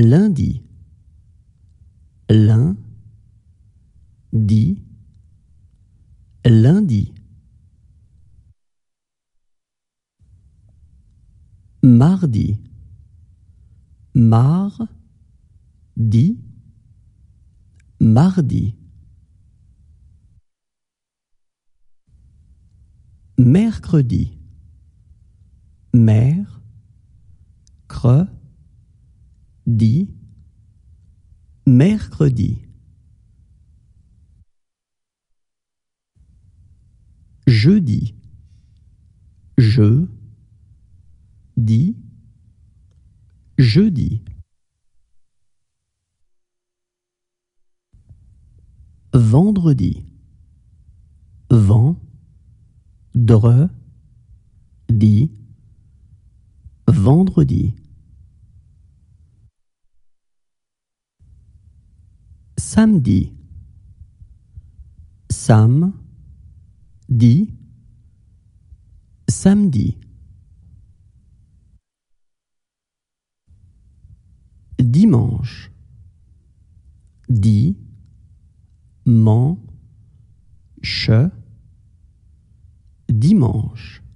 lundi, lin, di, lundi. Mardi, mar, di, mardi. Mercredi, mer, cre, di, mercredi. Jeudi, je, di, jeudi. Vendredi, vent, dre, di, vendredi. Samedi, sam, di, samedi. Dimanche, di, man, che, dimanche.